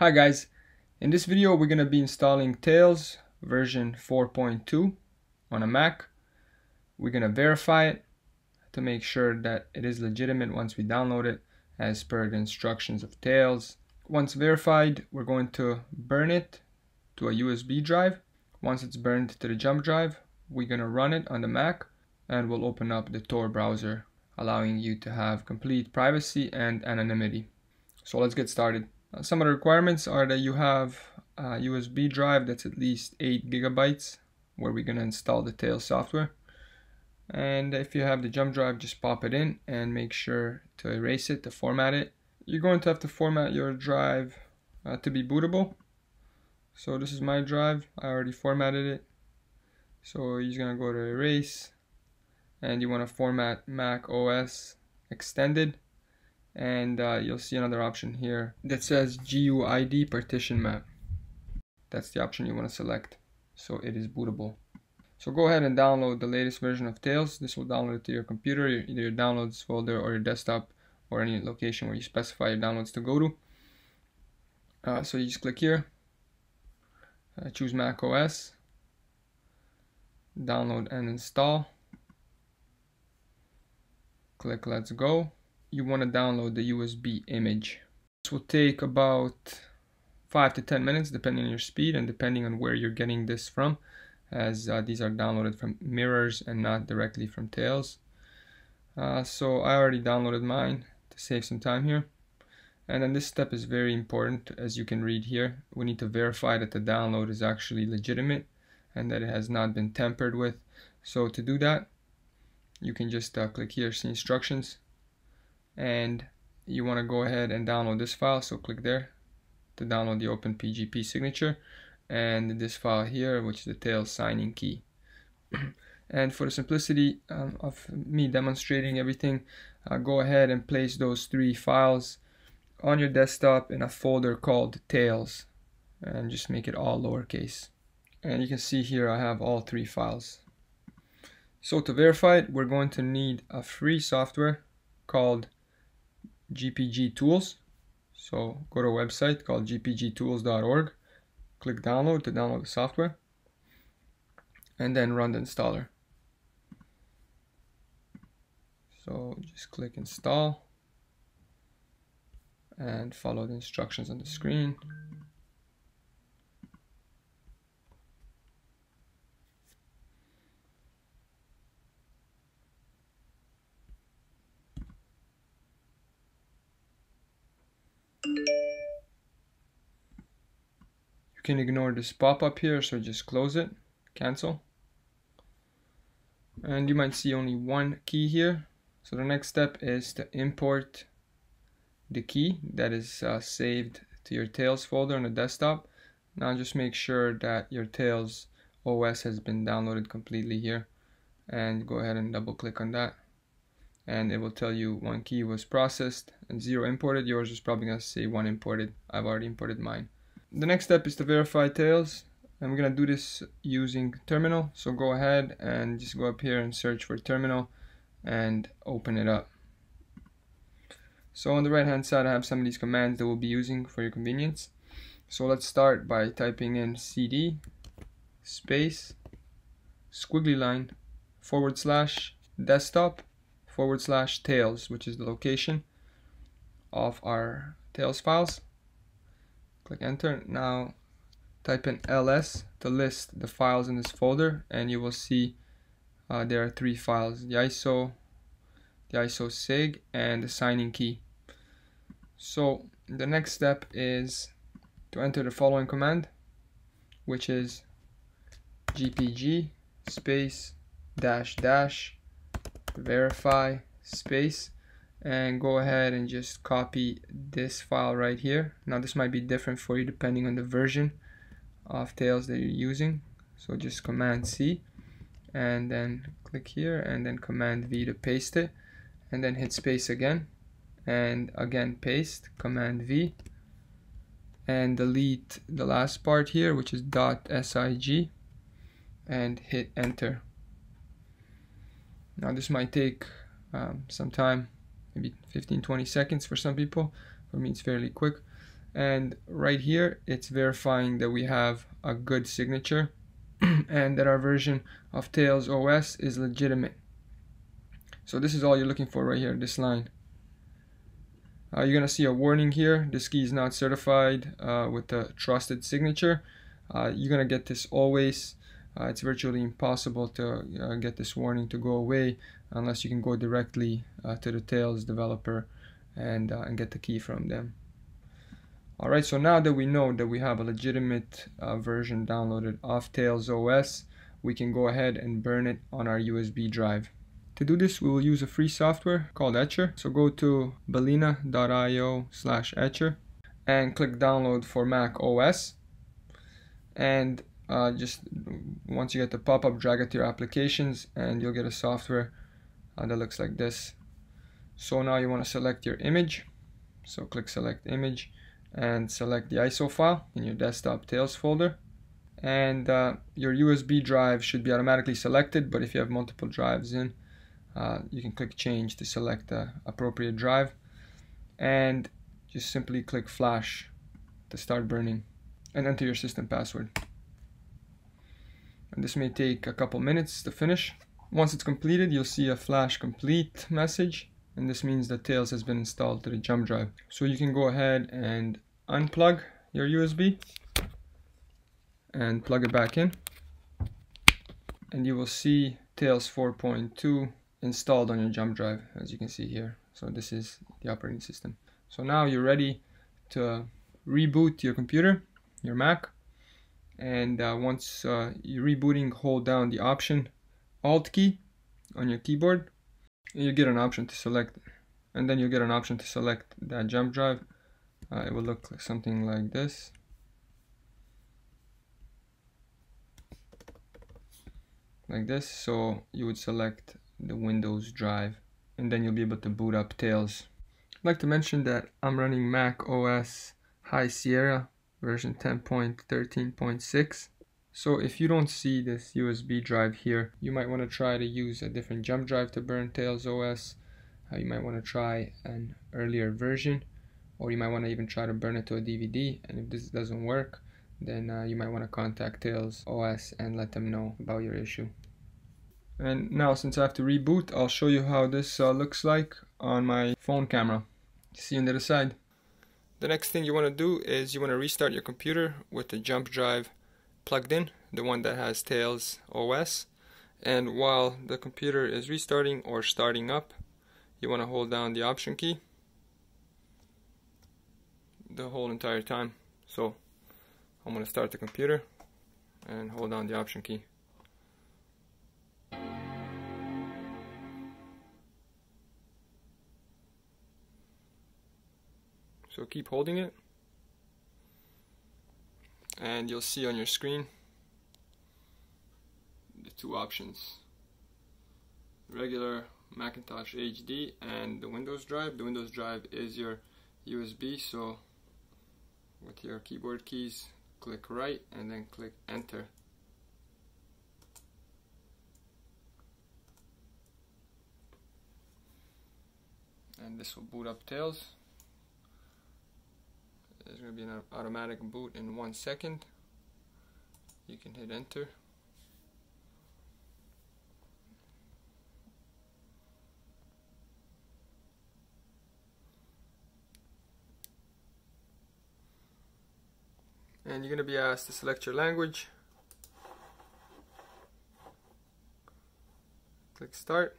Hi guys, in this video we're going to be installing Tails version 4.2 on a Mac. We're going to verify it to make sure that it is legitimate once we download it as per the instructions of Tails. Once verified, we're going to burn it to a USB drive. Once it's burned to the jump drive, we're going to run it on the Mac and we'll open up the Tor browser, allowing you to have complete privacy and anonymity. So let's get started. Some of the requirements are that you have a USB drive that's at least 8 GB where we're going to install the Tails software, and if you have the jump drive, just pop it in and make sure to erase it, to format it. You're going to have to format your drive to be bootable. So this is my drive, I already formatted it, so you're going to go to erase and you want to format Mac OS extended. And you'll see another option here that says GUID partition map. That's the option you want to select so it is bootable. So go ahead and download the latest version of Tails. This will download it to your computer, either your downloads folder or your desktop, or any location where you specify your downloads to go to. So you just click here, choose Mac OS, download and install, click let's go. You want to download the USB image. This will take about 5 to 10 minutes depending on your speed and depending on where you're getting this from, as these are downloaded from mirrors and not directly from Tails. So I already downloaded mine to save some time here. And then this step is very important, as you can read here. We need to verify that the download is actually legitimate and that it has not been tampered with. So to do that, you can just click here, see instructions. And you want to go ahead and download this file, so click there to download the OpenPGP signature and this file here, which is the Tails signing key. And for the simplicity of me demonstrating everything, go ahead and place those 3 files on your desktop in a folder called Tails and just make it all lowercase. And you can see here I have all 3 files. So to verify it, we're going to need a free software called GPG Tools. So go to a website called gpgtools.org, click download to download the software, and then run the installer. So just click install and follow the instructions on the screen. You can ignore this pop-up here, so just close it, cancel. And you might see only one key here. So the next step is to import the key that is saved to your Tails folder on the desktop. Now just make sure that your Tails OS has been downloaded completely here. And go ahead and double click on that. And it will tell you 1 key was processed and 0 imported. Yours is probably going to say 1 imported. I've already imported mine. The next step is to verify Tails, and we're going to do this using terminal. So go ahead and just go up here and search for terminal and open it up. So on the right hand side I have some of these commands that we'll be using for your convenience. So let's start by typing in cd space squiggly line / desktop / Tails, which is the location of our Tails files. Click enter. Now type in ls to list the files in this folder, and you will see there are 3 files, the ISO sig, and the signing key. So the next step is to enter the following command, which is gpg space -- verify space, and go ahead and just copy this file right here. Now this might be different for you depending on the version of Tails that you're using. So just command C and then click here and then command V to paste it, and then hit space again and again paste, command V, and delete the last part here, which is .sig, and hit enter. Now this might take some time, maybe 15-20 seconds for some people. For me it's fairly quick. And right here, it's verifying that we have a good signature and that our version of Tails OS is legitimate. So this is all you're looking for right here, this line. You're going to see a warning here. This key is not certified with a trusted signature. You're going to get this always. It's virtually impossible to get this warning to go away unless you can go directly to the Tails developer and get the key from them. Alright, so now that we know that we have a legitimate version downloaded of Tails OS, we can go ahead and burn it on our USB drive. To do this, we will use a free software called Etcher. So go to balena.io/etcher and click download for Mac OS. And just once you get the pop-up, drag it to your applications and you'll get a software that looks like this. So now you want to select your image. So click select image. And select the ISO file in your desktop Tails folder, and your USB drive should be automatically selected, but if you have multiple drives in, you can click change to select the appropriate drive and just simply click flash to start burning and enter your system password. And this may take a couple minutes to finish. Once it's completed, you'll see a flash complete message. And this means that Tails has been installed to the jump drive. So you can go ahead and unplug your USB and plug it back in, and you will see Tails 4.2 installed on your jump drive, as you can see here. So this is the operating system. So now you're ready to reboot your computer, your Mac, and once you're rebooting, hold down the option Alt key on your keyboard. You get an option to select, and then you get an option to select that jump drive. It will look like something like this. Like this. So you would select the Windows drive, and then you'll be able to boot up Tails. I'd like to mention that I'm running Mac OS High Sierra version 10.13.6. So if you don't see this USB drive here, you might want to try to use a different jump drive to burn Tails OS. You might want to try an earlier version, or you might want to even try to burn it to a DVD. And if this doesn't work, then you might want to contact Tails OS and let them know about your issue. And now, since I have to reboot, I'll show you how this looks like on my phone camera. See you on the other side. The next thing you want to do is you want to restart your computer with the jump drive plugged in, the one that has Tails OS. And while the computer is restarting or starting up, you want to hold down the option key the whole entire time. So I'm going to start the computer and hold down the option key. So keep holding it. And you'll see on your screen the two options, regular Macintosh HD and the Windows drive. The Windows drive is your USB, so with your keyboard keys, click right and then click enter. And this will boot up Tails. There's going to be an automatic boot in 1 second. You can hit enter. And you're going to be asked to select your language. Click start.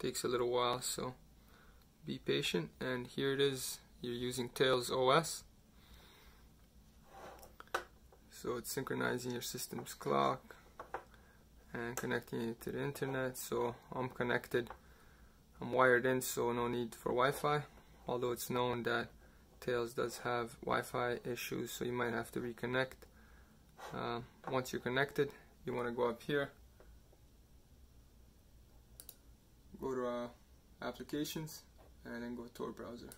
Takes a little while, so be patient, and here it is. You're using Tails OS. So it's synchronizing your system's clock and connecting it to the internet. So I'm connected, I'm wired in, so no need for Wi-Fi. Although it's known that Tails does have Wi-Fi issues, so you might have to reconnect. Once you're connected, you want to go up here, go to Applications, and then go to Tor Browser.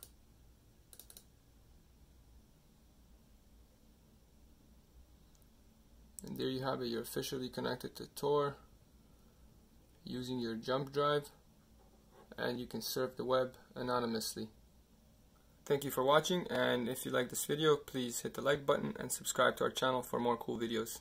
And there you have it, you're officially connected to Tor using your jump drive, and you can surf the web anonymously. Thank you for watching, and if you like this video, please hit the like button and subscribe to our channel for more cool videos.